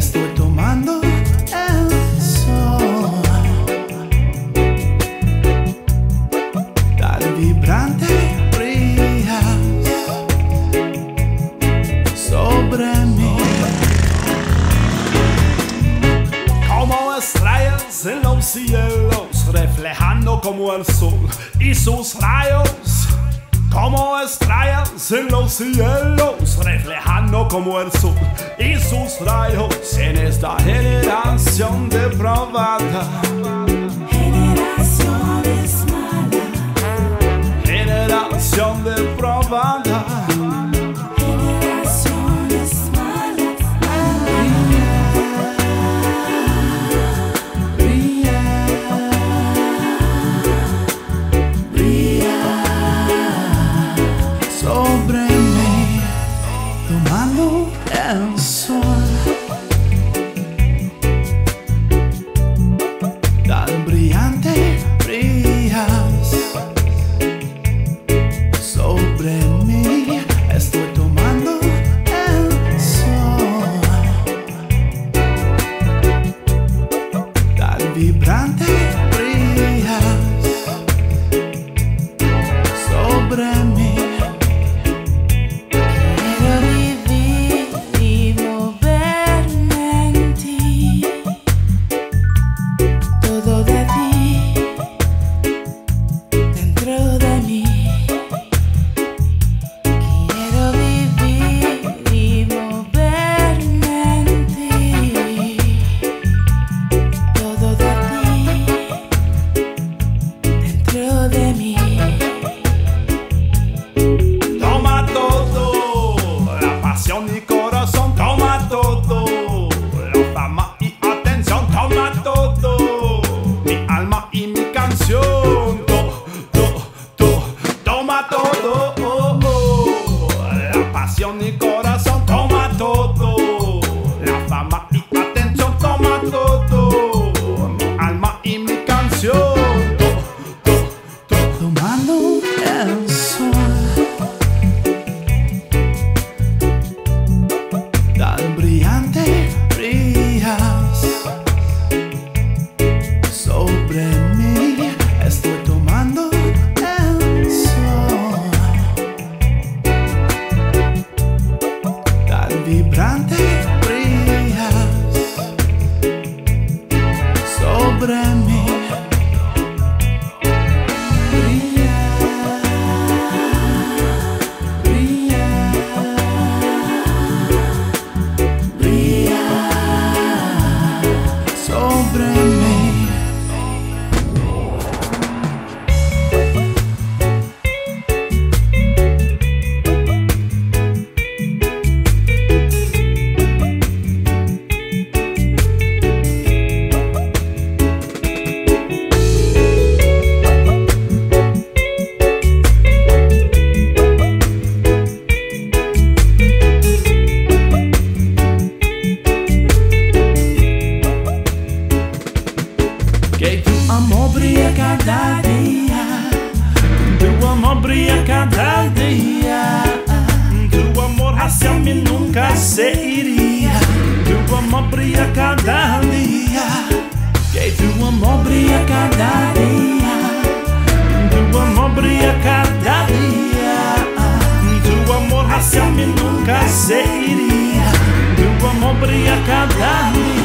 Estoy tomando el sol tan vibrante, brillas sobre mí como estrellas en los cielos, reflejando como el sol y sus rayos. Como estrellas en los cielos, reflejando como el sol y sus rayos. En esta generación depravada, generación depravada, generaciones malas. Brilla, brilla, brilla sobre mí, tomando el sol tan brillante, brillas sobre mí. Estoy tomando el sol tan vibrante, brillas sobre mí. Mi corazón toma todo, la fama y atención toma todo, mi alma y mi canción, tomando el sol tan brillante, brillas sobre mí. Estoy tomando el sol vibrante, brillas sobre mí. Brilla, brilla, brilla sobre mí. Cada día, tu amor brilla cada día. Tu amor hacia mí nunca se iría. Tu amor brilla cada día. Que tu amor brilla cada día. Tu amor brilla cada día. Tu amor hacia mí nunca se iría. Tu amor brilla cada día.